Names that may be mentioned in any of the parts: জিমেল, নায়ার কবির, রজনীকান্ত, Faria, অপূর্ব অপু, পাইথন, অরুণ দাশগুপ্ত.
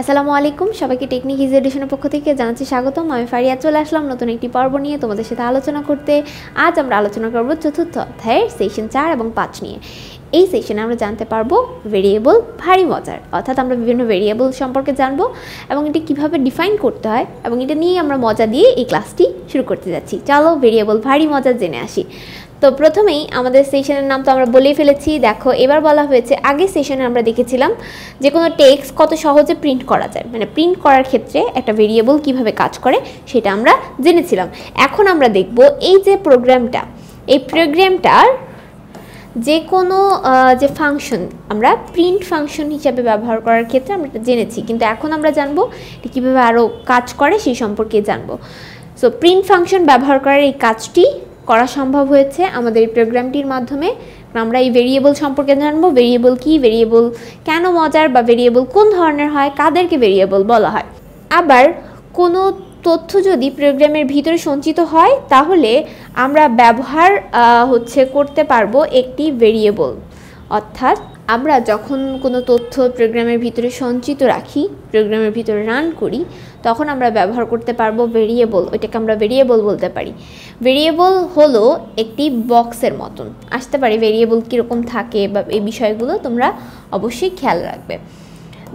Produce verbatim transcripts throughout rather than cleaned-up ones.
আসসালামু আলাইকুম, সবাইকে টেকনিক ইজি এডুকেশনের পক্ষ থেকে জানাচ্ছি স্বাগতম। আমি ফারিয়া, চলে আসলাম নতুন একটি পর্ব নিয়ে তোমাদের সাথে আলোচনা করতে। আজ আমরা আলোচনা করব চতুর্থ অধ্যায়ের সেশন চার এবং পাঁচ নিয়ে। এই সেশনে আমরা জানতে পারবো ভেরিয়েবল ভারী মজার, অর্থাৎ আমরা বিভিন্ন ভেরিয়েবল সম্পর্কে জানবো এবং এটি কীভাবে ডিফাইন করতে হয়, এবং এটা নিয়ে আমরা মজা দিয়ে এই ক্লাসটি শুরু করতে যাচ্ছি। চলো ভেরিয়েবল ভারী মজার জেনে আসি। তো প্রথমেই আমাদের সেশনের নাম তো আমরা বলেই ফেলেছি। দেখো এবার বলা হয়েছে, আগের সেশনে আমরা দেখেছিলাম যে কোনো টেক্সট কত সহজে প্রিন্ট করা যায়, মানে প্রিন্ট করার ক্ষেত্রে একটা ভেরিয়েবল কিভাবে কাজ করে সেটা আমরা জেনেছিলাম। এখন আমরা দেখব এই যে প্রোগ্রামটা, এই প্রোগ্রামটার যে কোনো যে ফাংশন আমরা প্রিন্ট ফাংশন হিসাবে ব্যবহার করার ক্ষেত্রে আমরা এটা জেনেছি, কিন্তু এখন আমরা জানবো এটা কীভাবে আরও কাজ করে সেই সম্পর্কে জানবো। সো প্রিন্ট ফাংশন ব্যবহার করার এই কাজটি করা সম্ভব হয়েছে আমাদের এই প্রোগ্রামটির মাধ্যমে। আমরা এই ভেরিয়েবল সম্পর্কে জানবো, ভেরিয়েবল কি, ভেরিয়েবল কেন মজার, বা ভেরিয়েবল কোন ধরনের হয়, কাদেরকে ভেরিয়েবল বলা হয়। আবার কোনো তথ্য যদি প্রোগ্রামের ভিতরে সঞ্চিত হয় তাহলে আমরা ব্যবহার হচ্ছে করতে পারবো একটি ভেরিয়েবল, অর্থাৎ আমরা যখন কোনো তথ্য প্রোগ্রামের ভিতরে সঞ্চিত রাখি, প্রোগ্রামের ভিতরে রান করি, তখন আমরা ব্যবহার করতে পারবো ভেরিয়েবল। ওইটাকে আমরা ভেরিয়েবল বলতে পারি। ভেরিয়েবল হলো একটি বক্সের মতন, আসতে পারে ভেরিয়েবল কীরকম থাকে, বা এই বিষয়গুলো তোমরা অবশ্যই খেয়াল রাখবে,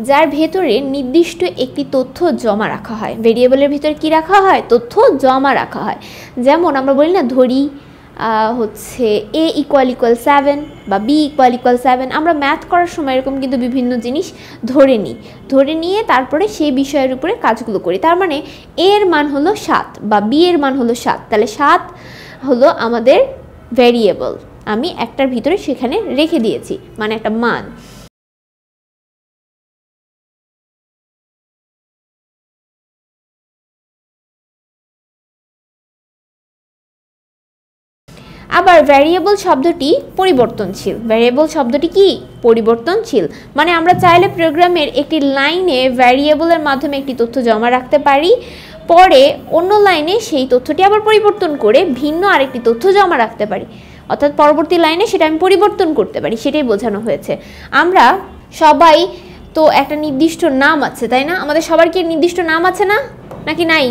যার ভেতরে নির্দিষ্ট একটি তথ্য জমা রাখা হয়। ভেরিয়েবলের ভিতরে কী রাখা হয়? তথ্য জমা রাখা হয়। যেমন আমরা বলি না, ধরি হচ্ছে এ ইকুয়াল ইকুয়াল সেভেন বা বি ইকুয়াল ইকুয়াল সেভেন। আমরা ম্যাথ করার সময় এরকম কিন্তু বিভিন্ন জিনিস ধরে নিই, ধরে নিয়ে তারপরে সেই বিষয়ের উপরে কাজগুলো করি। তার মানে এ এর মান হলো সাত বা বি এর মান হলো সাত, তাহলে সাত হলো আমাদের ভেরিয়েবল, আমি একটার ভিতরে সেখানে রেখে দিয়েছি, মানে একটা মান। আবার ভ্যারিয়েবল শব্দটি পরিবর্তনশীল। ভ্যারিয়েবল শব্দটি কি? পরিবর্তনশীল, মানে আমরা চাইলে প্রোগ্রামের একটি লাইনে ভ্যারিয়েবলের মাধ্যমে একটি তথ্য জমা রাখতে পারি, পরে অন্য লাইনে সেই তথ্যটি আবার পরিবর্তন করে ভিন্ন আরেকটি তথ্য জমা রাখতে পারি, অর্থাৎ পরবর্তী লাইনে সেটা আমি পরিবর্তন করতে পারি, সেটাই বোঝানো হয়েছে। আমরা সবাই তো একটা নির্দিষ্ট নাম আছে, তাই না? আমাদের সবার কি নির্দিষ্ট নাম আছে না নাকি নাই?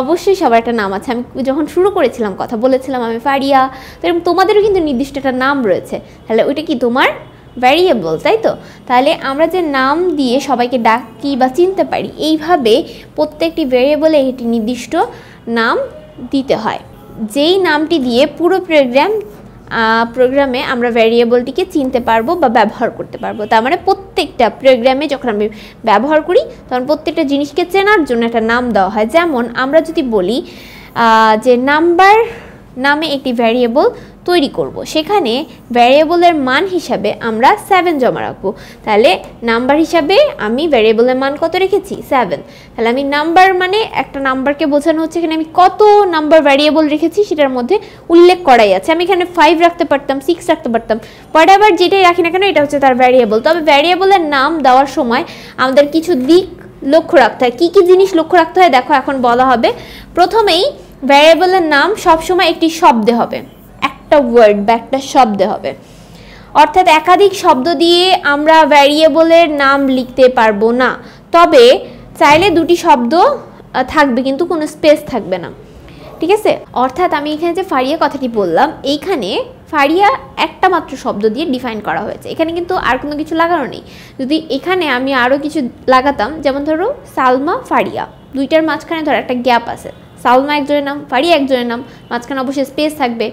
অবশ্যই সবার একটা নাম আছে। আমি যখন শুরু করেছিলাম কথা বলেছিলাম আমি ফারিয়া, তো এরকম তোমাদেরও কিন্তু নির্দিষ্ট একটা নাম রয়েছে, তাহলে ওইটা কি তোমার ভ্যারিয়েবল, তাই তো? তাহলে আমরা যে নাম দিয়ে সবাইকে ডাকি বা চিনতে পারি, এইভাবে প্রত্যেকটি ভ্যারিয়েবলে একটি নির্দিষ্ট নাম দিতে হয়, যেই নামটি দিয়ে পুরো প্রোগ্রাম প্রোগ্রামে আমরা ভ্যারিয়েবলটিকে চিনতে পারবো বা ব্যবহার করতে পারবো। তার মানে প্রত্যেকটা প্রোগ্রামে যখন আমি ব্যবহার করি তখন প্রত্যেকটা জিনিসকে চেনার জন্য একটা নাম দেওয়া হয়। যেমন আমরা যদি বলি যে নাম্বার নামে একটি ভ্যারিয়েবল তৈরি করব, সেখানে ভ্যারিয়েবলের মান হিসাবে আমরা সেভেন জমা রাখবো, তাহলে নাম্বার হিসাবে আমি ভ্যারিয়েবলের মান কত রেখেছি? সেভেন। তাহলে আমি নাম্বার মানে একটা নাম্বারকে বোঝানো হচ্ছে, এখানে আমি কত নাম্বার ভ্যারিয়েবল রেখেছি সেটার মধ্যে উল্লেখ করাই আছে। আমি এখানে ফাইভ রাখতে পারতাম, সিক্স রাখতে পারতাম, পরে আবার যেটাই রাখি না কেন এটা হচ্ছে তার ভ্যারিয়েবল। তবে ভ্যারিয়েবলের নাম দেওয়ার সময় আমাদের কিছু দিক লক্ষ্য রাখতে হয়। কী কী জিনিস লক্ষ্য রাখতে হয় দেখো এখন বলা হবে। প্রথমেই ভ্যারিয়েবলের নাম সবসময় একটি শব্দে হবে, একটা ওয়ার্ড বা একটা শব্দে হবে, অর্থাৎ একাধিক শব্দ দিয়ে আমরা ভ্যারিয়েবলের নাম লিখতে পারবো না। তবে চাইলে দুটি শব্দ থাকবে কিন্তু কোনো স্পেস থাকবে না, ঠিক আছে? অর্থাৎ আমি এখানে যে ফারিয়া কথাটি বললাম, এইখানে ফারিয়া একটা মাত্র শব্দ দিয়ে ডিফাইন করা হয়েছে, এখানে কিন্তু আর কোনো কিছু লাগানো নেই। যদি এখানে আমি আরও কিছু লাগাতাম, যেমন ধরো সালমা ফারিয়া, দুইটার মাঝখানে ধরো একটা গ্যাপ আছে, সালমা একজনের নাম, ফারিয়া একজনের নাম, মাঝখানে অবশ্যই স্পেস থাকবে।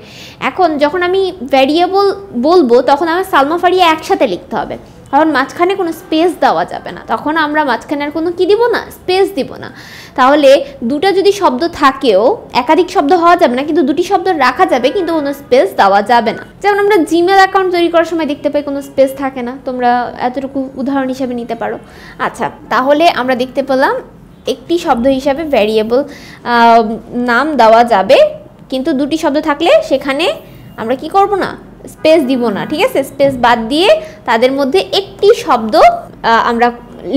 এখন যখন আমি ভ্যারিয়েবল বলবো তখন আমার সালমা ফারিয়া একসাথে লিখতে হবে, কারণ মাঝখানে কোনো স্পেস দেওয়া যাবে না, তখন আমরা মাঝখানে আর কোনো কী দিব না, স্পেস দিব না। তাহলে দুটো যদি শব্দ থাকেও একাধিক শব্দ হওয়া যাবে না, কিন্তু দুটি শব্দ রাখা যাবে কিন্তু কোনো স্পেস দেওয়া যাবে না। যেমন আমরা জিমেল অ্যাকাউন্ট তৈরি করার সময় দেখতে পাই কোনো স্পেস থাকে না, তোমরা এতটুকু উদাহরণ হিসাবে নিতে পারো। আচ্ছা, তাহলে আমরা দেখতে পেলাম একটি শব্দ হিসাবে ভ্যারিয়েবল নাম দেওয়া যাবে, কিন্তু দুটি শব্দ থাকলে সেখানে আমরা কি করব না, স্পেস দিব না, ঠিক আছে? স্পেস বাদ দিয়ে তাদের মধ্যে একটি শব্দ আমরা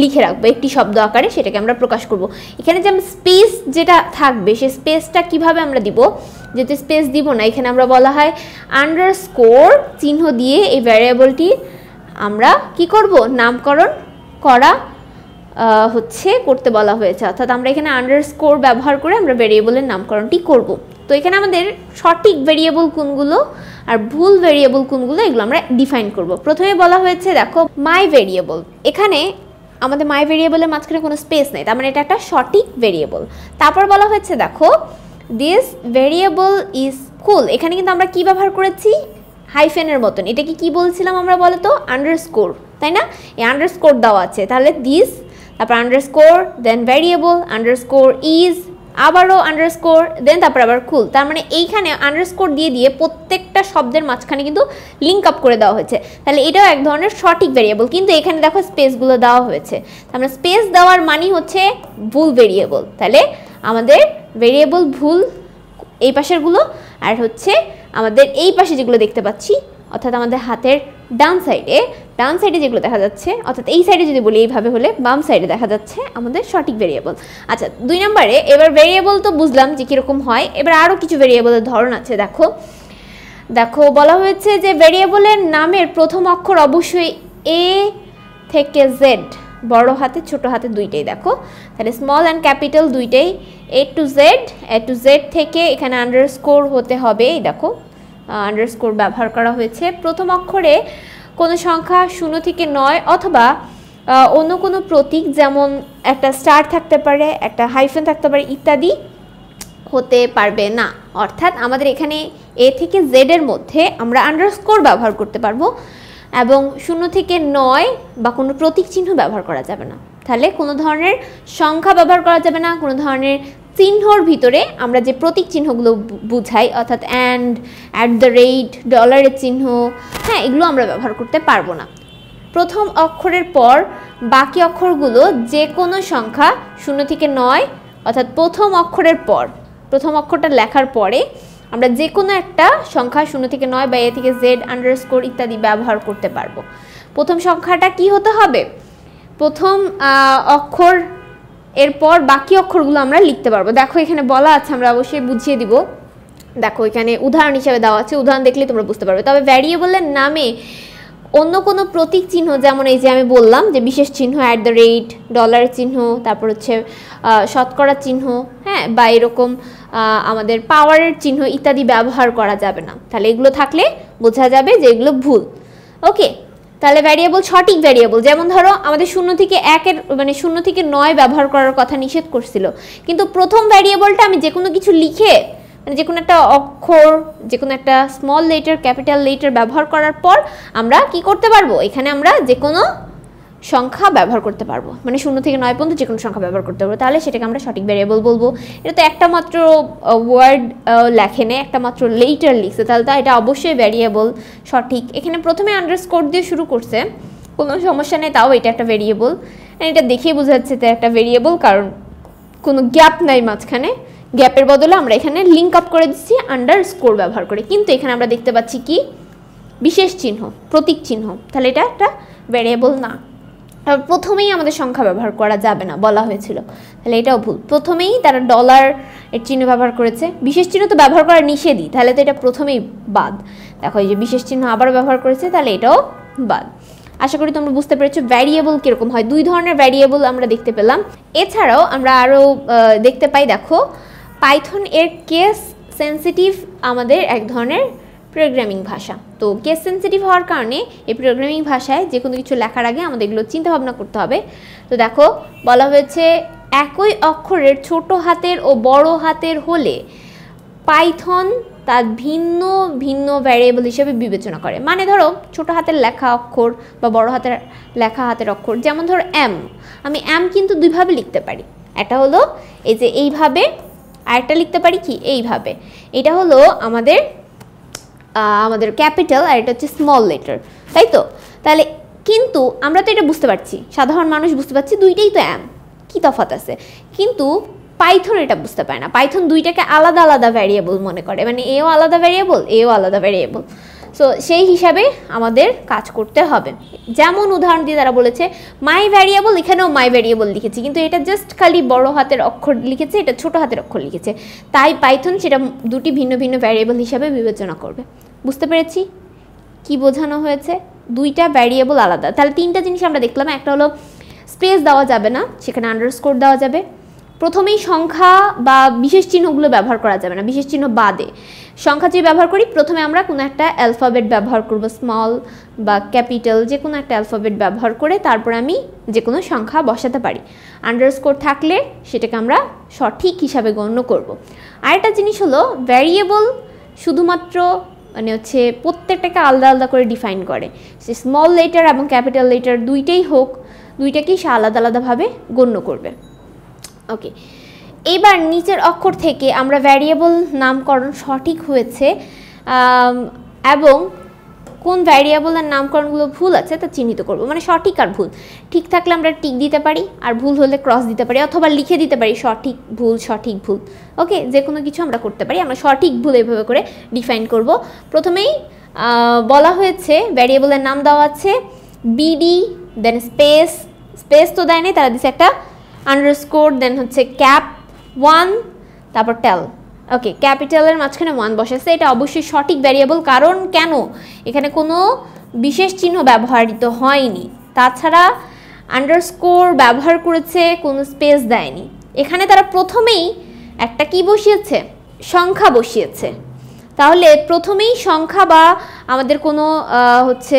লিখে রাখবো, একটি শব্দ আকারে সেটাকে আমরা প্রকাশ করব। এখানে যে স্পেস যেটা থাকবে সে স্পেসটা কিভাবে আমরা দিব, যেহেতু স্পেস দিব না, এখানে আমরা বলা হয় আন্ডারস্কোর চিহ্ন দিয়ে এই ভ্যারিয়েবলটি আমরা কি করব, নামকরণ করা হচ্ছে করতে বলা হয়েছে, অর্থাৎ আমরা এখানে আন্ডারস্কোর ব্যবহার করে আমরা ভেরিয়েবলের নামকরণটি করব। তো এখানে আমাদের সঠিক ভেরিয়েবল কোনগুলো আর ভুল ভেরিয়েবল কোনগুলো এগুলো আমরা ডিফাইন করব। প্রথমে বলা হয়েছে দেখো মাই ভেরিয়েবল, এখানে আমাদের মাই ভেরিয়েবলের মাঝখানে কোনো স্পেস নেই, তার মানে এটা একটা সঠিক ভেরিয়েবল। তারপর বলা হয়েছে দেখো দিস ভেরিয়েবল ইজ কুল, এখানে কিন্তু আমরা কি ব্যবহার করেছি হাইফেনের মতন, এটাকে কি বলছিলাম আমরা বলো তো আন্ডারস্কোর, তাই না? এই আন্ডারস্কোর দেওয়া আছে, তাহলে দিস তারপর underscore then variable underscore is আবারও আন্ডারস্কোর দেন তারপর আবার কুল, তার মানে এইখানে আন্ডারস্কোর দিয়ে দিয়ে প্রত্যেকটা শব্দের মাঝখানে কিন্তু লিঙ্ক আপ করে দেওয়া হয়েছে, তাহলে এটাও এক ধরনের সঠিক ভেরিয়েবল। কিন্তু এখানে দেখো স্পেসগুলো দেওয়া হয়েছে, তার মানে স্পেস দেওয়ার মানে হচ্ছে ভুল ভেরিয়েবল। তাহলে আমাদের ভেরিয়েবল ভুল এই পাশেরগুলো, আর হচ্ছে আমাদের এই পাশে যেগুলো দেখতে পাচ্ছি অর্থাৎ আমাদের হাতের ডান সাইডে, ডান সাইডে যেগুলো দেখা যাচ্ছে অর্থাৎ এই সাইডে যদি বলি এইভাবে হলে বাম সাইডে দেখা যাচ্ছে আমাদের সঠিক ভেরিয়েবল। আচ্ছা দুই নম্বরে এবার ভেরিয়েবল তো বুঝলাম যে কীরকম হয়, এবার আরও কিছু ভেরিয়েবলের ধরন আছে। দেখো দেখো বলা হয়েছে যে ভেরিয়েবলের নামের প্রথম অক্ষর অবশ্যই এ থেকে জেড, বড় হাতে ছোট হাতে দুইটাই দেখো, তাহলে স্মল অ্যান্ড ক্যাপিটাল দুইটাই A to Z, A to Z থেকে এখানে আন্ডারস্কোর হতে হবে, এই দেখো আন্ডারস্কোর ব্যবহার করা হয়েছে। প্রথম অক্ষরে কোনো সংখ্যা শূন্য থেকে নয় অথবা অন্য কোনো প্রতীক, যেমন একটা স্টার থাকতে পারে, একটা হাইফেন থাকতে পারে ইত্যাদি হতে পারবে না, অর্থাৎ আমাদের এখানে এ থেকে জেডের মধ্যে আমরা আন্ডারস্কোর ব্যবহার করতে পারবো এবং শূন্য থেকে নয় বা কোনো প্রতীক চিহ্ন ব্যবহার করা যাবে না। তাহলে কোনো ধরনের সংখ্যা ব্যবহার করা যাবে না, কোনো ধরনের চিহ্নর ভিতরে আমরা যে প্রতীক চিহ্নগুলো বুঝাই অর্থাৎ অ্যান্ড, অ্যাট দ্য রেট, ডলারের চিহ্ন, হ্যাঁ এগুলো আমরা ব্যবহার করতে পারবো না। প্রথম অক্ষরের পর বাকি অক্ষরগুলো যে কোনো সংখ্যা শূন্য থেকে নয় অর্থাৎ প্রথম অক্ষরের পর, প্রথম অক্ষরটা লেখার পরে আমরা যে কোনো একটা সংখ্যা শূন্য থেকে নয় বা এ থেকে জেড আন্ডারস্কোর ইত্যাদি ব্যবহার করতে পারবো। প্রথম সংখ্যাটা কি হতে হবে? প্রথম অক্ষর এরপর বাকি অক্ষরগুলো আমরা লিখতে পারবো। দেখো এখানে বলা আছে, আমরা অবশ্যই বুঝিয়ে দিব, দেখো এখানে উদাহরণ হিসাবে দেওয়া আছে, উদাহরণ দেখলে তোমরা বুঝতে পারবে। তবে ভ্যারিয়েবলের নামে অন্য কোনো প্রতীক চিহ্ন, যেমন এই যে আমি বললাম যে বিশেষ চিহ্ন, অ্যাট দ্য রেট, ডলার চিহ্ন, তারপর হচ্ছে শতকরা চিহ্ন, হ্যাঁ বা এরকম আমাদের পাওয়ারের চিহ্ন ইত্যাদি ব্যবহার করা যাবে না। তাহলে এগুলো থাকলে বোঝা যাবে যে এগুলো ভুল। ওকে, তাহলে ভ্যারিয়েবল সঠিক ভ্যারিয়েবল, যেমন ধরো আমাদের শূন্য থেকে একের মানে শূন্য থেকে নয় ব্যবহার করার কথা নিষেধ করছিল, কিন্তু প্রথম ভ্যারিয়েবলটা আমি যে কোনো কিছু লিখে মানে যে কোনো একটা অক্ষর, যে কোনো একটা স্মল লেটার, ক্যাপিটাল লেটার ব্যবহার করার পর আমরা কি করতে পারবো? এখানে আমরা যে কোনো সংখ্যা ব্যবহার করতে পারবো, মানে শূন্য থেকে নয় পর্যন্ত যে কোনো সংখ্যা ব্যবহার করতে পারবো, তাহলে সেটাকে আমরা সঠিক ভ্যারিয়েবল বলবো। এটা তো একটা মাত্র ওয়ার্ড লেখে নেয়, একটা মাত্র লেটার লিখছে, তাহলে তা এটা অবশ্যই ভ্যারিয়েবল সঠিক। এখানে প্রথমে আন্ডারস্কোর দিয়ে শুরু করছে, কোনো সমস্যা নেই, তাও এটা একটা ভেরিয়েবল। এটা দেখিয়ে বোঝা যাচ্ছে এটা একটা ভেরিয়েবল, কারণ কোনো গ্যাপ নাই মাঝখানে, গ্যাপের বদলে আমরা এখানে লিঙ্ক আপ করে দিচ্ছি আন্ডারস্কোর ব্যবহার করে। কিন্তু এখানে আমরা দেখতে পাচ্ছি কি বিশেষ চিহ্ন, প্রতীক চিহ্ন, তাহলে এটা একটা ভ্যারিয়েবল না। প্রথমেই আমাদের সংখ্যা ব্যবহার করা যাবে না বলা হয়েছিল, তাহলে এটাও ভুল। প্রথমেই তারা ডলার এর চিহ্ন ব্যবহার করেছে, বিশেষ চিহ্ন তো ব্যবহার করা নিষেধই, তাহলে তো এটা প্রথমেই বাদ। দেখো এই যে বিশেষ চিহ্ন আবার ব্যবহার করেছে, তাহলে এটাও বাদ। আশা করি তোমরা বুঝতে পেরেছো ভ্যারিয়েবল কীরকম হয়। দুই ধরনের ভ্যারিয়েবল আমরা দেখতে পেলাম। এছাড়াও আমরা আরও দেখতে পাই, দেখো পাইথন এর কেস সেন্সিটিভ আমাদের এক ধরনের প্রোগ্রামিং ভাষা, তো কেস সেন্সিটিভ হওয়ার কারণে এই প্রোগ্রামিং ভাষায় যে কোনো কিছু লেখার আগে আমাদের এগুলো চিন্তাভাবনা করতে হবে। তো দেখো বলা হয়েছে একই অক্ষরের ছোট হাতের ও বড় হাতের হলে পাইথন তার ভিন্ন ভিন্ন ভ্যারিয়েবল হিসেবে বিবেচনা করে। মানে ধরো ছোট হাতের লেখা অক্ষর বা বড় হাতের লেখা হাতের অক্ষর, যেমন ধরো এম, আমি এম কিন্তু দুইভাবে লিখতে পারি, এটা হলো এই যে এইভাবে, আরেকটা লিখতে পারি কি এইভাবে, এটা হলো আমাদের আমাদের ক্যাপিটাল আর এটা হচ্ছে স্মল লেটার, তাই তো? তাহলে কিন্তু আমরা তো এটা বুঝতে পারছি, সাধারণ মানুষ বুঝতে পারছি দুইটাই তো এম, কী তফাৎ আছে? কিন্তু পাইথন এটা বুঝতে পারে না, পাইথন দুইটাকে আলাদা আলাদা ভ্যারিয়েবল মনে করে, মানে এও আলাদা ভ্যারিয়েবল এও আলাদা ভ্যারিয়েবল। সো সেই হিসাবে আমাদের কাজ করতে হবে। যেমন উদাহরণ দিয়ে তারা বলেছে মাই ভ্যারিয়েবল, এখানেও মাই ভ্যারিয়েবল লিখেছি, কিন্তু এটা জাস্ট খালি বড় হাতের অক্ষর লিখেছে, এটা ছোট হাতের অক্ষর লিখেছে, তাই পাইথন সেটা দুটি ভিন্ন ভিন্ন ভ্যারিয়েবল হিসাবে বিবেচনা করবে। বুঝতে পেরেছি কি বোঝানো হয়েছে? দুইটা ভ্যারিয়েবল আলাদা। তাহলে তিনটা জিনিস আমরা দেখলাম, একটা হলো স্পেস দেওয়া যাবে না, সেখানে আন্ডারস্কোর দেওয়া যাবে। প্রথমেই সংখ্যা বা বিশেষ চিহ্নগুলো ব্যবহার করা যাবে না, বিশেষ চিহ্ন বাদে। সংখ্যা যে ব্যবহার করি, প্রথমে আমরা কোনো একটা অ্যালফাবেট ব্যবহার করব, স্মল বা ক্যাপিটাল যে কোনো একটা অ্যালফাবেট ব্যবহার করে তারপর আমি যে কোনো সংখ্যা বসাতে পারি। আন্ডারস্কোর থাকলে সেটাকে আমরা সঠিক হিসাবে গণ্য করব। আরেকটা জিনিস হলো ভ্যারিয়েবল শুধুমাত্র মানে হচ্ছে প্রত্যেকটাকে আলাদা আলাদা করে ডিফাইন করে, সে স্মল লেটার এবং ক্যাপিটাল লেটার দুইটাই হোক, দুইটাকেই সে আলাদা আলাদাভাবে গণ্য করবে। ওকে, এবার নিচের অক্ষর থেকে আমরা ভ্যারিয়েবল নামকরণ সঠিক হয়েছে এবং কোন ভ্যারিয়েবলের নামকরণগুলো ভুল আছে তা চিহ্নিত করব। মানে সঠিক আর ভুল ঠিক থাকলে আমরা টিক দিতে পারি, আর ভুল হলে ক্রস দিতে পারি, অথবা লিখে দিতে পারি সঠিক ভুল, সঠিক ভুল। ওকে, যে কোনো কিছু আমরা করতে পারি। আমরা সঠিক ভুল এইভাবে করে ডিফাইন করব। প্রথমেই বলা হয়েছে ভ্যারিয়েবলের নাম দেওয়া আছে বিডি, দেন স্পেস, স্পেস তো দেয় নাই, তারা দিচ্ছে একটা আন্ডারস্কোর, দেন হচ্ছে ক্যাপ ওয়ান, তারপর টেল। ওকে, ক্যাপিটালের মাঝখানে ওয়ান বসেছে, এটা অবশ্যই সঠিক ভ্যারিয়েবল। কারণ কেন এখানে কোনো বিশেষ চিহ্ন ব্যবহৃত হয়নি, তাছাড়া আন্ডারস্কোর ব্যবহার করেছে, কোনো স্পেস দেয়নি। এখানে তারা প্রথমেই একটা কি বসিয়েছে, সংখ্যা বসিয়েছে। তাহলে প্রথমেই সংখ্যা বা আমাদের কোনো হচ্ছে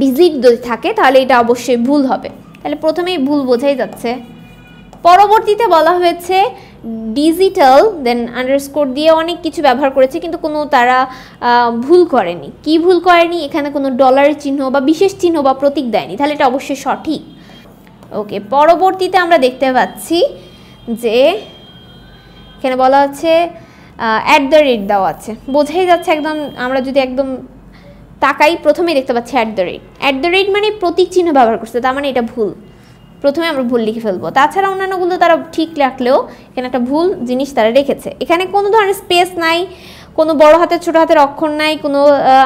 ডিজিট যদি থাকে তাহলে এটা অবশ্যই ভুল হবে, তাহলে প্রথমেই ভুল বোঝাই যাচ্ছে। পরবর্তীতে বলা হয়েছে ডিজিটাল, দেন আন্ডারস্কোর দিয়ে অনেক কিছু ব্যবহার করেছে কিন্তু কোনো তারা ভুল করেনি। কি ভুল করেনি? এখানে কোনো ডলারের চিহ্ন বা বিশেষ চিহ্ন বা প্রতীক দেয়নি, তাহলে এটা অবশ্যই সঠিক। ওকে, পরবর্তীতে আমরা দেখতে পাচ্ছি যে এখানে বলা হচ্ছে অ্যাট দ্য রেট দেওয়া আছে, বোঝাই যাচ্ছে একদম। আমরা যদি একদম তাকাই প্রথমেই দেখতে পাচ্ছি at the rate, at the rate মানে প্রতীক চিহ্ন ব্যবহার করছে, তার মানে এটা ভুল। প্রথমে আমরা ভুল লিখে ফেলবো। তাছাড়া অন্যান্যগুলো তারা ঠিক রাখলেও এখানে একটা ভুল জিনিস তারা রেখেছে। এখানে কোনো ধরনের স্পেস নাই, কোনো বড় হাতের ছোটো হাতের অক্ষর নাই, কোনো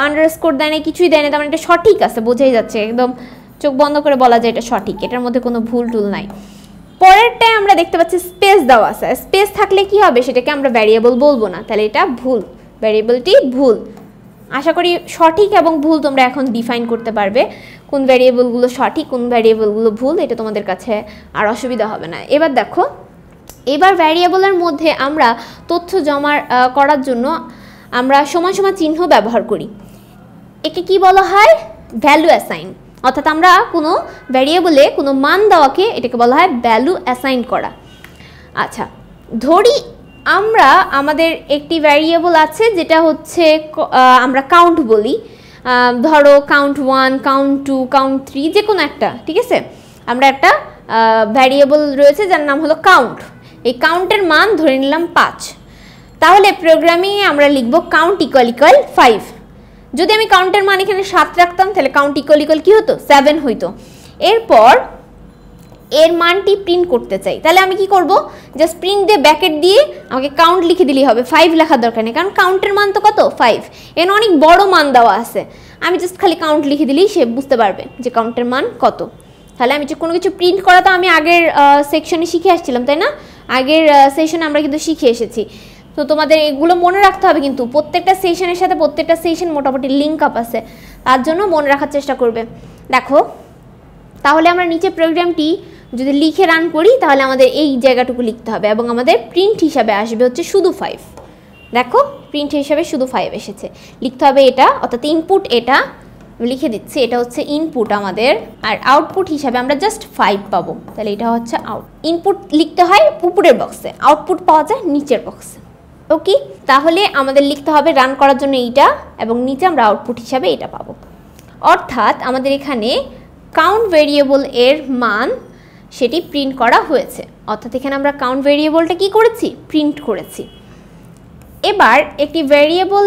আন্ডারস্কোর দেয় নাই, কিছুই দেয় না, তার মানে এটা সঠিক আছে, বোঝাই যাচ্ছে। একদম চোখ বন্ধ করে বলা যায় এটা সঠিক, এটার মধ্যে কোনো ভুল টুল নাই। পরেরটায় আমরা দেখতে পাচ্ছি স্পেস দেওয়া আছে, স্পেস থাকলে কি হবে সেটাকে আমরা ভ্যারিয়েবল বলবো না, তাহলে এটা ভুল, ভ্যারিয়েবলটি ভুল। আশা করি সঠিক এবং ভুল তোমরা এখন ডিফাইন করতে পারবে, কোন ভ্যারিয়েবলগুলো সঠিক কোন ভ্যারিয়েবলগুলো ভুল, এটা তোমাদের কাছে আর অসুবিধা হবে না। এবার দেখো, এবার ভ্যারিয়েবলের মধ্যে আমরা তথ্য জমা করার জন্য আমরা সমান সমান চিহ্ন ব্যবহার করি, একে কি বলা হয়, ভ্যালু অ্যাসাইন। অর্থাৎ আমরা কোনো ভ্যারিয়েবলে কোনো মান দেওয়াকে এটাকে বলা হয় ভ্যালু অ্যাসাইন করা। আচ্ছা, ধরি আমরা আমাদের একটি ভ্যারিয়েবল আছে যেটা হচ্ছে আমরা কাউন্ট বলি, ধরো count one, count two, count three, যে কোনো একটা, ঠিক আছে। আমরা একটা ভ্যারিয়েবল রয়েছে যার নাম হলো কাউন্ট, এই কাউন্টের মান ধরে নিলাম পাঁচ। তাহলে প্রোগ্রামিংয়ে আমরা লিখব কাউন্ট ইকুয়াল ইকুয়াল ফাইভ। যদি আমি কাউন্টের মান এখানে সাত রাখতাম তাহলে কাউন্ট ইকুয়াল ইকুয়াল কী হতো, সেভেন হইতো। এরপর এর মানটি প্রিন্ট করতে চাই, তাহলে আমি কি করব, জাস্ট প্রিন্ট দিয়ে ব্র্যাকেট দিয়ে আমাকে কাউন্ট লিখে দিলেই হবে, ফাইভ লেখার দরকার নেই, কারণ কাউন্টের মান তো কত, ফাইভ। এখানে অনেক বড় মান দেওয়া আছে, আমি জাস্ট খালি কাউন্ট লিখে দিলেই সে বুঝতে পারবে যে কাউন্টের মান কত। তাহলে আমি যে কোনো কিছু প্রিন্ট করা তো আমি আগের সেকশনে শিখে আসছিলাম, তাই না, আগের সেশনে আমরা কিন্তু শিখে এসেছি। তো তোমাদের এগুলো মনে রাখতে হবে, কিন্তু প্রত্যেকটা সেশনের সাথে প্রত্যেকটা সেশন মোটামুটি লিঙ্ক আপ আছে, তার জন্য মনে রাখার চেষ্টা করবে। দেখো, তাহলে আমরা নিচে প্রোগ্রামটি যদি লিখে রান করি তাহলে আমাদের এই জায়গাটুকু লিখতে হবে এবং আমাদের প্রিন্ট হিসাবে আসবে হচ্ছে শুধু ফাইভ। দেখো, প্রিন্ট হিসাবে শুধু ফাইভ এসেছে, লিখতে হবে এটা, অর্থাৎ ইনপুট এটা লিখে দিচ্ছি, এটা হচ্ছে ইনপুট আমাদের। আর আউটপুট হিসাবে আমরা জাস্ট ফাইভ পাবো, তাহলে এটা হচ্ছে আউট। ইনপুট লিখতে হয় উপরের বক্সে, আউটপুট পাওয়া যায় নিচের বক্সে। ওকে, তাহলে আমাদের লিখতে হবে রান করার জন্য এইটা, এবং নিচে আমরা আউটপুট হিসাবে এটা পাবো। অর্থাৎ আমাদের এখানে কাউন্ট ভেরিয়েবল এর মান সেটি প্রিন্ট করা হয়েছে, অর্থাৎ এখানে আমরা কাউন্ট ভেরিয়েবলটা কি করেছি, প্রিন্ট করেছি। এবার একটি ভেরিয়েবল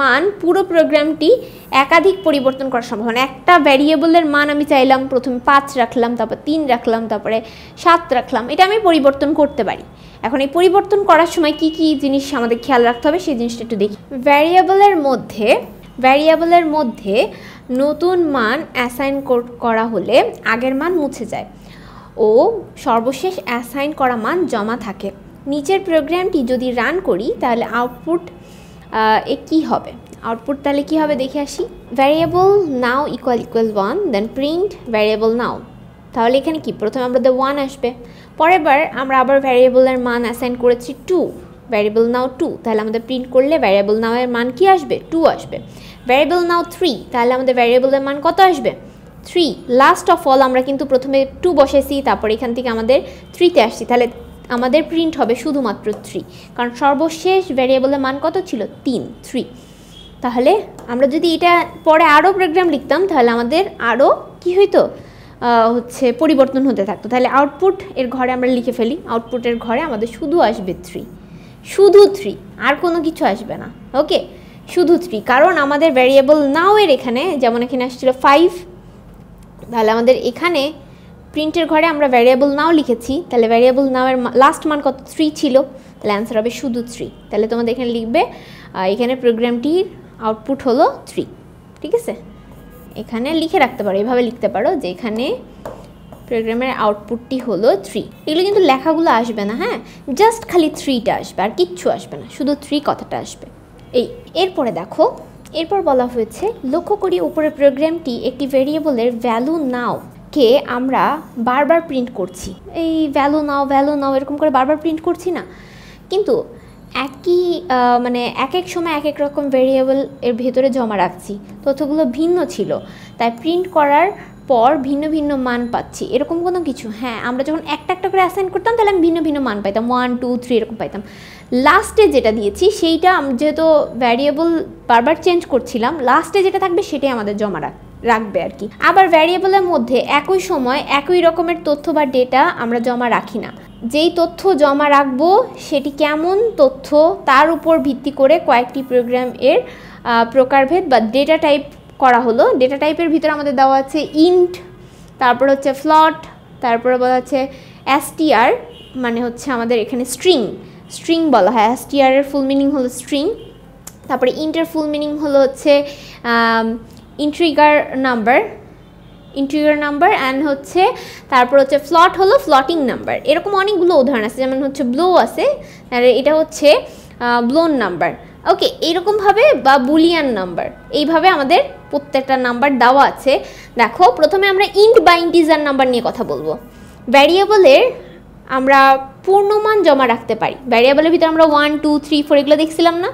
মান পুরো প্রোগ্রামটি একাধিক পরিবর্তন করার সম্ভাবনা, একটা ভ্যারিয়েবলের মান আমি চাইলাম প্রথমে পাঁচ রাখলাম, তারপর তিন রাখলাম, তারপরে সাত রাখলাম, এটা আমি পরিবর্তন করতে পারি। এখন এই পরিবর্তন করার সময় কি কি জিনিস আমাদের খেয়াল রাখতে হবে সেই জিনিসটা একটু দেখি। ভ্যারিয়েবলের মধ্যে ভ্যারিয়েবলের মধ্যে নতুন মান অ্যাসাইন করা হলে আগের মান মুছে যায় ও সর্বশেষ অ্যাসাইন করা মান জমা থাকে। নিচের প্রোগ্রামটি যদি রান করি তাহলে আউটপুট এ কী হবে, আউটপুট তাহলে কী হবে দেখে আসি। Variable now equal equal one, then print variable now. তাহলে এখানে কি প্রথমে আমাদের ওয়ান আসবে। পরের বার আমরা আবার ভ্যারিয়েবলের মান অ্যাসাইন করেছি টু, ভ্যারিয়েবল নাও টু, তাহলে আমাদের প্রিন্ট করলে ভ্যারিয়েবল নাও এর মান কি আসবে, টু আসবে। ভ্যারিয়েবল নাও থ্রি, তাহলে আমাদের ভ্যারিয়েবলের মান কত আসবে, থ্রি। লাস্ট অফ অল আমরা কিন্তু প্রথমে টু বসেছি, তারপর এখান থেকে আমাদের থ্রিতে আসছি, তাহলে আমাদের প্রিন্ট হবে শুধুমাত্র থ্রি, কারণ সর্বশেষ ভ্যারিয়েবলের মান কত ছিল, তিন, থ্রি। তাহলে আমরা যদি এটা পরে আরও প্রোগ্রাম লিখতাম তাহলে আমাদের আরও কী হইতো, হচ্ছে পরিবর্তন হতে থাকতো। তাহলে আউটপুট এর ঘরে আমরা লিখে ফেলি, আউটপুটের ঘরে আমাদের শুধু আসবে থ্রি, শুধু থ্রি, আর কোনো কিছু আসবে না। ওকে, শুধু থ্রি, কারণ আমাদের ভ্যারিয়েবল নাও এর এখানে যেমন এখানে আসছিল ফাইভ, তাহলে আমাদের এখানে প্রিন্টের ঘরে আমরা ভ্যারিয়েবল নাও লিখেছি, তাহলে ভ্যারিয়েবল নাও এর লাস্ট মান কত, থ্রি ছিল, তাহলে অ্যান্সার হবে শুধু থ্রি। তাহলে তোমাদের এখানে লিখবে এখানে প্রোগ্রামটির আউটপুট হলো থ্রি, ঠিক আছে। এখানে লিখে রাখতে পারো, এভাবে লিখতে পারো যে এখানে প্রোগ্রামের আউটপুটটি হলো থ্রি। এগুলো কিন্তু লেখাগুলো আসবে না, হ্যাঁ, জাস্ট খালি থ্রিটা আসবে, আর কিচ্ছু আসবে না, শুধু থ্রি কথাটা আসবে। এই এরপরে দেখো, এরপর বলা হয়েছে লক্ষ্য করি উপরের প্রোগ্রামটি একটি ভেরিয়েবলের ভ্যালু নাও কে আমরা বারবার প্রিন্ট করছি, এই ভ্যালু নাও ভ্যালু নাও এরকম করে বারবার প্রিন্ট করছি না, কিন্তু একই মানে এক এক সময় এক এক রকম ভেরিয়েবল এর ভেতরে জমা রাখছি, তথ্যগুলো ভিন্ন ছিল তাই প্রিন্ট করার পর ভিন্ন ভিন্ন মান পাচ্ছি, এরকম কোনো কিছু। হ্যাঁ, আমরা যখন একটা একটা করে অ্যাসাইন করতাম তাহলে আমি ভিন্ন ভিন্ন মান পাইতাম, ওয়ান টু থ্রি এরকম পাইতাম। লাস্টে যেটা দিয়েছি সেইটা যেহেতু ভ্যারিয়েবল বারবার চেঞ্জ করছিলাম, লাস্টে যেটা থাকবে সেটাই আমাদের জমা রাখ রাখবে আর কি। আবার ভ্যারিয়েবলের মধ্যে একই সময় একই রকমের তথ্য বা ডেটা আমরা জমা রাখি না, যেই তথ্য জমা রাখবো সেটি কেমন তথ্য তার উপর ভিত্তি করে কয়েকটি প্রোগ্রাম এর প্রকারভেদ বা ডেটা টাইপ করা হলো। ডেটা টাইপের ভিতরে আমাদের দেওয়া আছে ইন্ট, তারপর হচ্ছে ফ্লট, তারপরে বলা আছে এসটিআর, মানে হচ্ছে আমাদের এখানে স্ট্রিং, স্ট্রিং বলা হয়, এসটিআর এর ফুল মিনিং হলো স্ট্রিং, তারপরে ইন্টের ফুল মিনিং হলো হচ্ছে integer number, integer number and হচ্ছে তারপর হচ্ছে ফ্লট হলো ফ্লটিং নাম্বার। এরকম অনেকগুলো উদাহরণ আছে, যেমন হচ্ছে ব্লো আছে, এটা হচ্ছে ব্লোন নাম্বার। ওকে, এইরকমভাবে বা বুলিয়ান নাম্বার, এইভাবে আমাদের প্রত্যেকটা নাম্বার দেওয়া আছে। দেখো, প্রথমে আমরা ইন্ট বা ইন্টিজার নাম্বার নিয়ে কথা বলবো। ভ্যারিয়েবলের আমরা পূর্ণমান জমা রাখতে পারি, ভ্যারিয়েবলের ভিতরে আমরা ওয়ান টু থ্রি ফোর এগুলো দেখছিলাম না,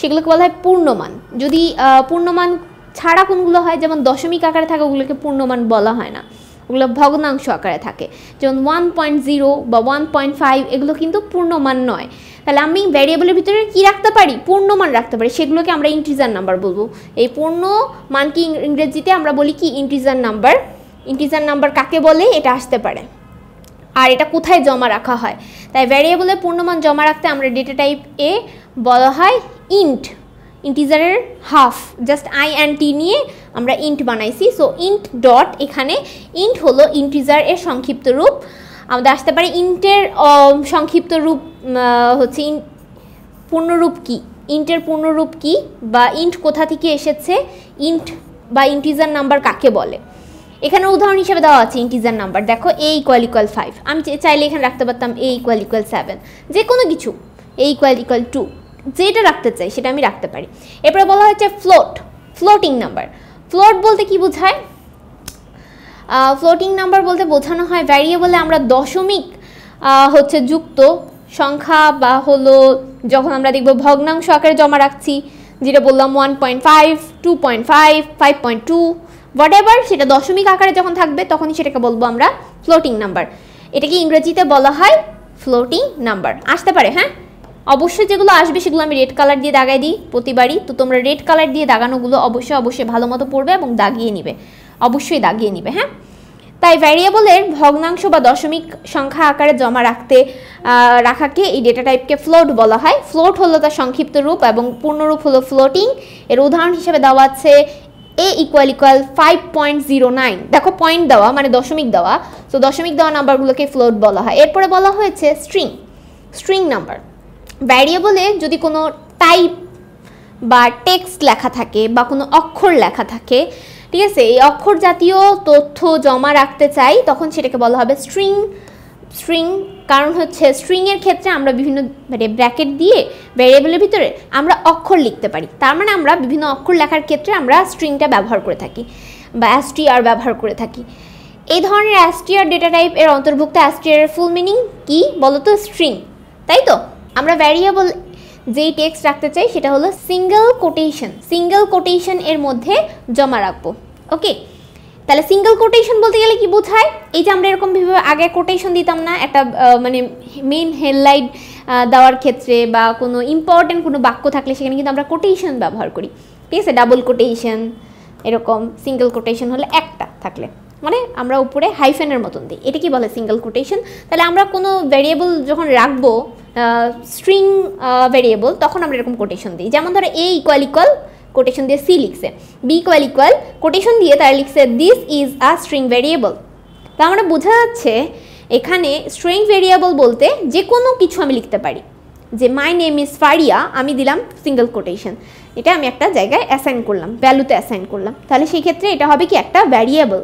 সেগুলোকে বলা হয় পূর্ণমান। যদি পূর্ণমান ছাড়া কোনগুলো হয়, যেমন দশমিক আকারে থাকে ওগুলোকে পূর্ণমান বলা হয় না, ওগুলো ভগ্নাংশ আকারে থাকে, যেমন ওয়ান পয়েন্ট জিরো বা ওয়ান পয়েন্ট ফাইভ, এগুলো কিন্তু পূর্ণমান নয়। তাহলে আমি ভ্যারিয়েবলের ভিতরে কী রাখতে পারি, পূর্ণমান রাখতে পারি, সেগুলোকে আমরা ইন্টিজার নাম্বার বলবো। এই পূর্ণ মানকে ইংরেজিতে আমরা বলি কি, ইন্টিজার নাম্বার। ইন্টিজার নাম্বার কাকে বলে, এটা আসতে পারে, আর এটা কোথায় জমা রাখা হয়। তাই ভ্যারিয়েবলের পূর্ণমান জমা রাখতে আমরা ডেটা টাইপ এ বলা হয় ইন্ট, ইন্টিজারের half, just I and T নিয়ে আমরা ইন্ট বানাইছি। সো ইন্ট ডট, এখানে ইন্ট হলো ইন্টিজার এর সংক্ষিপ্ত রূপ, আমাদের আসতে পারে ইন্টের সংক্ষিপ্ত রূপ হচ্ছে পূর্ণরূপ কী, ইন্টের পূর্ণরূপ কী, বা ইন্ট কোথা থেকে এসেছে, ইন্ট বা ইন্টিজার নাম্বার কাকে বলে। এখানে উদাহরণ হিসেবে দেওয়া আছে ইন্টিজার নাম্বার, দেখো এ ইকুয়াল ইকুয়াল ফাইভ, আমি চাইলে এখানে রাখতে পারতাম এ ইকুয়াল ইকুয়াল সেভেন, যে কোনো কিছু, এ ইকুয়াল ইকুয়াল টু, যেটা রাখতে চাই সেটা আমি রাখতে পারি। এরপরে বলা হচ্ছে ফ্লোট, ফ্লোটিং নাম্বার। ফ্লোট বলতে কি বোঝায়, ফ্লোটিং নাম্বার বলতে বোঝানো হয় ভ্যারিয়েবলে আমরা দশমিক হচ্ছে যুক্ত সংখ্যা বা হলো যখন আমরা দেখব ভগ্নাংশ আকারে জমা রাখছি, যেটা বললাম one point five, two point five, five point two, whatever, সেটা দশমিক আকারে যখন থাকবে তখনই সেটাকে বলবো আমরা ফ্লোটিং নাম্বার। এটাকে ইংরেজিতে বলা হয় ফ্লোটিং নাম্বার। আসতে পারে, হ্যাঁ, অবশ্যই যেগুলো আসবে সেগুলো আমি রেড কালার দিয়ে দাগাই দিই প্রতিবারই, তো তোমরা রেড কালার দিয়ে দাগানোগুলো অবশ্যই অবশ্যই ভালো মতো পড়বে এবং দাগিয়ে নিবে, অবশ্যই দাগিয়ে নিবে, হ্যাঁ। তাই ভ্যারিয়েবলের ভগ্নাংশ বা দশমিক সংখ্যা আকারে জমা রাখতে রাখাকে এই ডেটা টাইপকে ফ্লোট বলা হয়। ফ্লোট হলো তার সংক্ষিপ্ত রূপ এবং পূর্ণরূপ হলো ফ্লোটিং। এর উদাহরণ হিসেবে দেওয়া আছে A equal equal five point zero nine, দেখো পয়েন্ট দেওয়া মানে দশমিক দেওয়া, তো দশমিক দেওয়া নাম্বারগুলোকে ফ্লোট বলা হয়। এরপরে বলা হয়েছে স্ট্রিং, স্ট্রিং নাম্বার। ভ্যারিয়েবলে যদি কোনো টাইপ বা টেক্সট লেখা থাকে বা কোনো অক্ষর লেখা থাকে, ঠিক আছে, এই অক্ষর জাতীয় তথ্য জমা রাখতে চাই তখন সেটাকে বলা হবে স্ট্রিং, স্ট্রিং। কারণ হচ্ছে স্ট্রিংয়ের ক্ষেত্রে আমরা বিভিন্ন মানে ব্র্যাকেট দিয়ে ভ্যারিয়েবলের ভিতরে আমরা অক্ষর লিখতে পারি, তার মানে আমরা বিভিন্ন অক্ষর লেখার ক্ষেত্রে আমরা স্ট্রিংটা ব্যবহার করে থাকি বা এসটিআর ব্যবহার করে থাকি। এই ধরনের অ্যাস্টিয়ার ডেটা টাইপ এর অন্তর্ভুক্ত অ্যাস্টিয়ারের ফুল মিনিং কি বলতো? স্ট্রিং, তাই তো? আমরা ভ্যারিয়েবল যেই টেক্সট রাখতে চাই সেটা হলো সিঙ্গেল কোটেশন। সিঙ্গেল কোটেশন এর মধ্যে জমা রাখবো। ওকে, তাহলে সিঙ্গেল কোটেশন বলতে গেলে কি বোঝায়? এই যে আমরা এরকম ভাবে আগে কোটেশন দিতাম না একটা মানে মেইন হেডলাইন দেওয়ার ক্ষেত্রে বা কোনো ইম্পর্টেন্ট কোনো বাক্য থাকলে সেখানে কিন্তু আমরা কোটেশন ব্যবহার করি, ঠিক আছে? ডাবল কোটেশন এরকম। সিঙ্গেল কোটেশন হলে একটা থাকলে, মানে আমরা উপরে হাইফেনের মতন দিই, এটা কি বলে সিঙ্গেল কোটেশন। তাহলে আমরা কোনো ভ্যারিয়েবল যখন রাখবো স্ট্রিং ভ্যারিয়েবল তখন আমরা এরকম কোটেশন দিই। যেমন ধরো এ ইকুয়াল ইকুয়াল কোটেশন দিয়ে সি লিখছে, বি ইকুয়াল ইকুয়াল কোটেশন দিয়ে তারা লিখছে this is a string variable. তা আমরা বোঝা যাচ্ছে এখানে স্ট্রিং ভ্যারিয়েবল বলতে যে কোনো কিছু আমি লিখতে পারি। যে মাই নেম ইজ ফারিয়া, আমি দিলাম সিঙ্গেল কোটেশন, এটা আমি একটা জায়গায় অ্যাসাইন করলাম, ভ্যালুতে অ্যাসাইন করলাম, তাহলে সেই ক্ষেত্রে এটা হবে কি একটা ভ্যারিয়েবল।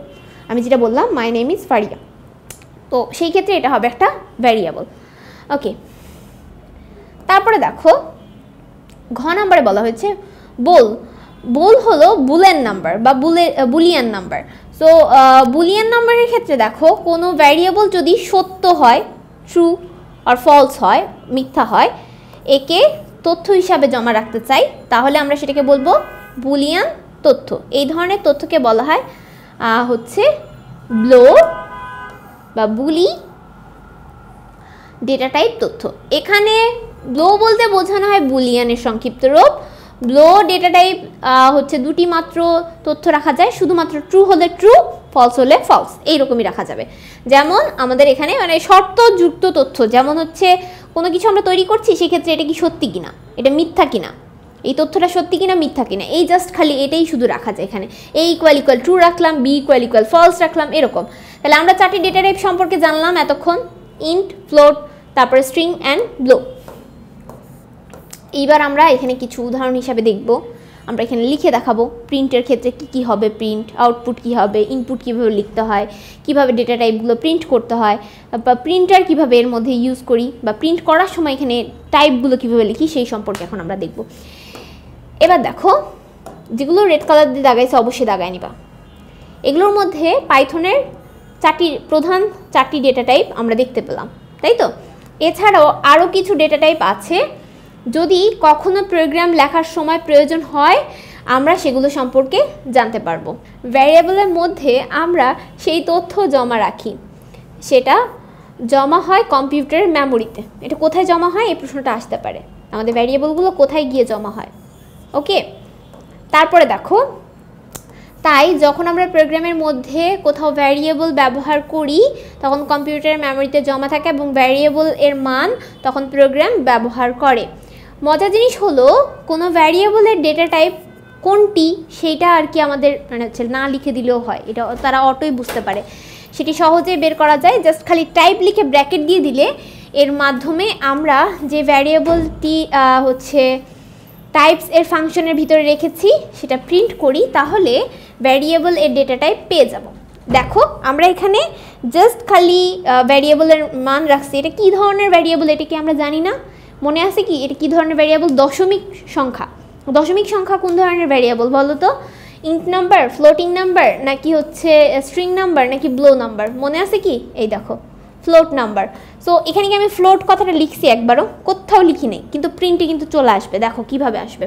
আমি যেটা বললাম মাই নেম ইজ ফারিয়া, তো সেই ক্ষেত্রে এটা হবে একটা ভ্যারিয়েবল। ওকে, তারপরে দেখো ঘ নাম্বারে বলা হয়েছে বোল। বোল হলো বুলেন নাম্বার বা বুলে বুলিয়ান নাম্বার। সো বুলিয়ান নাম্বারের ক্ষেত্রে দেখো কোনো ভ্যারিয়েবল যদি সত্য হয়, ট্রু আর ফলস হয়, মিথ্যা হয়, একে তথ্য হিসাবে জমা রাখতে চাই তাহলে আমরা সেটাকে বলবো বুলিয়ান তথ্য। এই ধরনের তথ্যকে বলা হয় হচ্ছে ব্লো বা বুলি ডেটা টাইপ তথ্য। এখানে ব্লো বলতে বোঝানো হয় বুলিয়ানের সংক্ষিপ্ত রূপ। ব্লো ডেটা টাইপ হচ্ছে দুটি মাত্র তথ্য রাখা যায়, শুধুমাত্র ট্রু হলে ট্রু, ফলস হলে ফলস, এইরকমই রাখা যাবে। যেমন আমাদের এখানে মানে শর্তযুক্ত তথ্য, যেমন হচ্ছে কোনো কিছু আমরা তৈরি করছি সেক্ষেত্রে এটা কি সত্যি কিনা, এটা মিথ্যা কিনা, এই তথ্যটা সত্যি কিনা মিথ্যা কিনা, এই জাস্ট খালি এটাই শুধু রাখা যায়। এখানে এ ইকুয়াল ইকুয়াল ট্রু রাখলাম, বি ইকুয়াল ইকুয়াল ফলস রাখলাম, এরকম। তাহলে আমরা চারটি ডেটা টাইপ সম্পর্কে জানলাম এতক্ষণ, ইন্ট, ফ্লোট, তারপরে স্ট্রিং অ্যান্ড ব্লো। এইবার আমরা এখানে কিছু উদাহরণ হিসাবে দেখব, আমরা এখানে লিখে দেখাবো প্রিন্টের ক্ষেত্রে কি কি হবে, প্রিন্ট আউটপুট কি হবে, ইনপুট কিভাবে লিখতে হয়, কিভাবে ডেটা টাইপগুলো প্রিন্ট করতে হয়, বা প্রিন্টার কিভাবে এর মধ্যে ইউজ করি, বা প্রিন্ট করার সময় এখানে টাইপগুলো কিভাবে লিখি সেই সম্পর্কে এখন আমরা দেখব। এবার দেখো যেগুলো রেড কালার দিয়ে দাগাইছে অবশ্যই দাগায় নিবা। এগুলোর মধ্যে পাইথনের চারটি প্রধান চারটি ডেটা টাইপ আমরা দেখতে পেলাম, তাই তো? এছাড়াও আরও কিছু ডেটা টাইপ আছে, যদি কখনো প্রোগ্রাম লেখার সময় প্রয়োজন হয় আমরা সেগুলো সম্পর্কে জানতে পারবো। ভ্যারিয়েবলের মধ্যে আমরা সেই তথ্য জমা রাখি, সেটা জমা হয় কম্পিউটারের মেমোরিতে। এটা কোথায় জমা হয় এই প্রশ্নটা আসতে পারে, আমাদের ভ্যারিয়েবলগুলো কোথায় গিয়ে জমা হয়। ওকে, তারপরে দেখো তাই যখন আমরা প্রোগ্রামের মধ্যে কোথাও ভ্যারিয়েবল ব্যবহার করি তখন কম্পিউটারের মেমোরিতে জমা থাকে এবং ভ্যারিয়েবল এর মান তখন প্রোগ্রাম ব্যবহার করে। মজার জিনিস হলো কোনো ভ্যারিয়েবলের ডেটা টাইপ কোনটি সেইটা আর কি আমাদের মানে হচ্ছে না লিখে দিলেও হয়, এটা তারা অটোই বুঝতে পারে, সেটি সহজে বের করা যায়। জাস্ট খালি টাইপ লিখে ব্র্যাকেট দিয়ে দিলে এর মাধ্যমে আমরা যে ভ্যারিয়েবলটি হচ্ছে টাইপস এর ফাংশনের ভিতরে রেখেছি সেটা প্রিন্ট করি, তাহলে ভ্যারিয়েবল এর ডেটা টাইপ পেয়ে যাব। দেখো আমরা এখানে জাস্ট খালি ভ্যারিয়েবলের মান রাখছি, এটা কী ধরনের ভ্যারিয়েবল এটা কি আমরা জানি না, মনে আছে কি এটা কী ধরনের ভ্যারিয়েবল? দশমিক সংখ্যা। দশমিক সংখ্যা কোন ধরনের ভ্যারিয়েবল বলো তো? ইন্ট নাম্বার, ফ্লোটিং নাম্বার, নাকি হচ্ছে স্ট্রিং নাম্বার, নাকি ব্লো নাম্বার? মনে আছে কি? এই দেখো ফ্লোট নাম্বার। সো এখানে কি আমি ফ্লোট কথাটা লিখছি? একবারও কোথাও লিখি নেই, কিন্তু প্রিন্টে কিন্তু চলে আসবে। দেখো কিভাবে আসবে,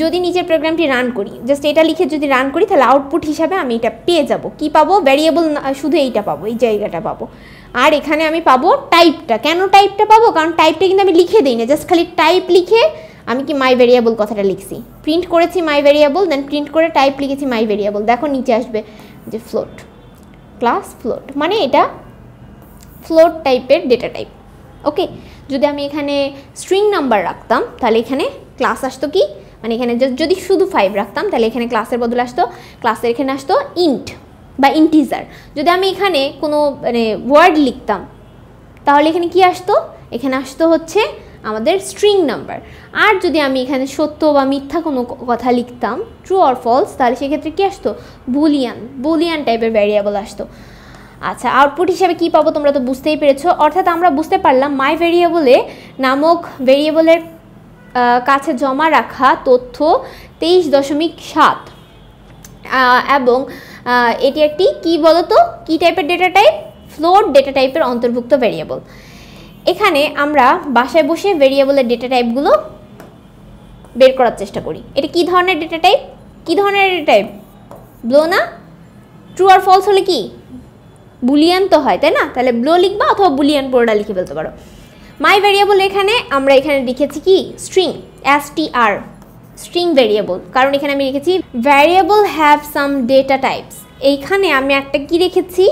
যদি নিজের প্রোগ্রামটি রান করি, জাস্ট এটা লিখে যদি রান করি তাহলে আউটপুট হিসাবে আমি এটা পেয়ে যাব। কি পাবো? ভ্যারিয়েবল, শুধু এইটা পাবো, এই জায়গাটা পাবো। আর এখানে আমি পাবো টাইপটা। কেন টাইপটা পাবো? কারণ টাইপটা কিন্তু আমি লিখে দিই না, জাস্ট খালি টাইপ লিখে আমি কি মাই ভ্যারিয়েবল কথাটা লিখছি, প্রিন্ট করেছি মাই ভ্যারিয়েবল, দেন প্রিন্ট করে টাইপ লিখেছি মাই ভ্যারিয়েবল। দেখো নিচে আসবে যে ফ্লোট, ক্লাস ফ্লোট, মানে এটা ফ্লোট টাইপের ডেটা টাইপ। ওকে, যদি আমি এখানে স্ট্রিং নাম্বার রাখতাম তাহলে এখানে ক্লাস আসতো কি, মানে এখানে যদি শুধু ফাইভ রাখতাম তাহলে এখানে ক্লাসের বদলে আসতো, ক্লাসের এখানে আসতো ইন্ট বা ইন্টিজার। যদি আমি এখানে কোনো মানে ওয়ার্ড লিখতাম তাহলে এখানে কি আসতো, এখানে আসতো হচ্ছে আমাদের স্ট্রিং নাম্বার। আর যদি আমি এখানে সত্য বা মিথ্যা কোনো কথা লিখতাম, ট্রু অর ফলস, তাহলে সেক্ষেত্রে কী আসতো? বুলিয়ান, বুলিয়ান টাইপের ভ্যারিয়েবল আসতো। আচ্ছা, আউটপুট হিসাবে কী পাবো তোমরা তো বুঝতেই পেরেছো। অর্থাৎ আমরা বুঝতে পারলাম মাই ভ্যারিয়েবলে নামক ভ্যারিয়েবলের কাছে জমা রাখা তথ্য তেইশ দশমিক সাত এবং এটি একটি কী বলো তো কী টাইপের ডেটা টাইপ? ফ্লোট ডেটা টাইপের অন্তর্ভুক্ত ভেরিয়েবল। এখানে আমরা বাসায় বসে ভেরিয়েবলের ডেটা টাইপগুলো বের করার চেষ্টা করি। এটা কী ধরনের ডেটা টাইপ? কী ধরনের ডেটা টাইপ? ব্লো না? ট্রু আর ফলস হলে কি বুলিয়ান তো হয়, তাই না? তাহলে ব্লো লিখবা অথবা বুলিয়ান পুরোটা লিখে ফেলতে পারো। মাই ভেরিয়েবল এখানে আমরা এখানে লিখেছি কি string, S T R, string variable, কারণ এখানে আমি লিখেছি variable have some data types. এইখানে আমি একটা কি রেখেছি?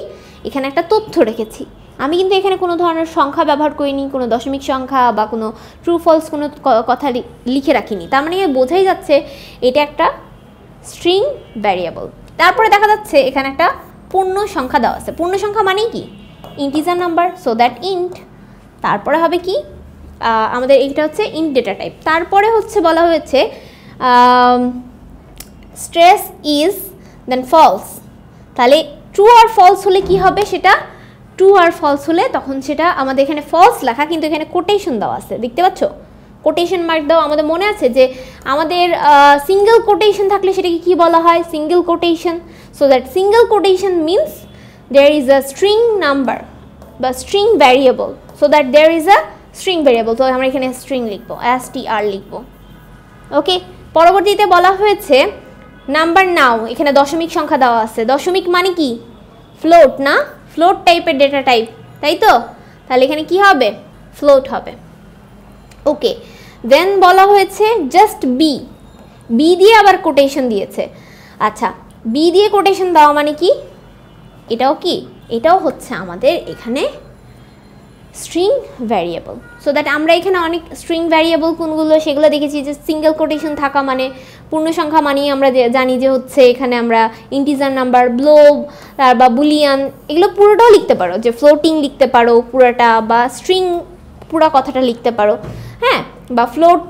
এখানে একটা তথ্য রেখেছি। আমি কিন্তু এখানে কোনো ধরনের সংখ্যা ব্যবহার করিনি, কোনো দশমিক সংখ্যা বা কোনো ট্রু ফলস কোনো কথা লিখে রাখিনি। তার মানে বোঝাই যাচ্ছে এটা একটা স্ট্রিং ভ্যারিয়েবল। তারপরে দেখা যাচ্ছে এখানে একটা পূর্ণ সংখ্যা দেওয়া আছে। পূর্ণ সংখ্যা মানে কি? Integer number, so that int. তারপরে হবে কি আমাদের এইটা হচ্ছে ইন্ট ডেটা টাইপ। তারপরে হচ্ছে বলা হয়েছে স্ট্রেস ইজ দেন ফলস, তাহলে ট্রু আর ফলস হলে কি হবে সেটা? ট্রু আর ফলস হলে তখন সেটা আমাদের এখানে ফলস লেখা, কিন্তু এখানে কোটেশন দেওয়া আছে, দেখতে পাচ্ছ? কোটেশন মার্ক দাও। আমাদের মনে আছে যে আমাদের সিঙ্গেল কোটেশন থাকলে সেটাকে কি বলা হয়? Single quotation. So that single quotation means there is a string number বা string variable. So that there is a string variable, তো আমরা এখানে স্ট্রিং লিখবো, এস টি আর লিখবো। ওকে, পরবর্তীতে বলা হয়েছে নাম্বার নাও, এখানে দশমিক সংখ্যা দেওয়া আছে। দশমিক মানে কি? ফ্লোট না? ফ্লোট টাইপের ডেটা টাইপ, তাই তো? তাহলে এখানে কি হবে? ফ্লোট হবে। ওকে, দেন বলা হয়েছে জাস্ট বি, বি দিয়ে আবার কোটেশন দিয়েছে। আচ্ছা, বি দিয়ে কোটেশন দেওয়া মানে কি? এটাও কি? এটাও হচ্ছে আমাদের এখানে স্ট্রিং ভ্যারিয়েবল। সো দ্যাট আমরা এখানে অনেক স্ট্রিং ভ্যারিয়েবল কোনগুলো সেগুলো দেখেছি, যে সিঙ্গেল কোটেশন থাকা মানে পূর্ণ সংখ্যা মানেই আমরা জানি যে হচ্ছে এখানে আমরা ইন্টিজার নাম্বার, ব্লোব বা বুলিয়ান, এগুলো পুরোটাও লিখতে পারো, যে ফ্লোটিং লিখতে পারো পুরোটা বা স্ট্রিং পুরো কথাটা লিখতে পারো, হ্যাঁ, বা ফ্লোট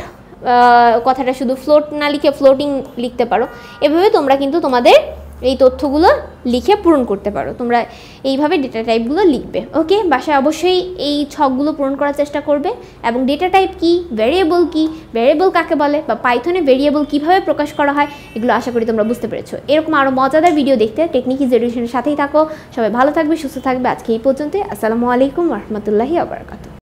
কথাটা শুধু ফ্লোট না লিখে ফ্লোটিং লিখতে পারো। এভাবে তোমরা কিন্তু তোমাদের এই তথ্যগুলো লিখে পূরণ করতে পারো। তোমরা এইভাবে ডেটা টাইপগুলো লিখবে। ওকে, বাসায় অবশ্যই এই ছকগুলো পূরণ করার চেষ্টা করবে। এবং ডেটা টাইপ কী, ভ্যারিয়েবল কী, ভ্যারিয়েবল কাকে বলে বা পাইথনে ভ্যারিয়েবল কীভাবে প্রকাশ করা হয়, এগুলো আশা করি তোমরা বুঝতে পেরেছো। এরকম আরও মজাদার ভিডিও দেখতে টেকনিক ইজি এডুকেশনের সাথেই থাকো। সবাই ভালো থাকবে, সুস্থ থাকবে। আজকে এই পর্যন্ত। আসসালামু আলাইকুম ওয়া রাহমাতুল্লাহি ওয়া বারাকাতুহু।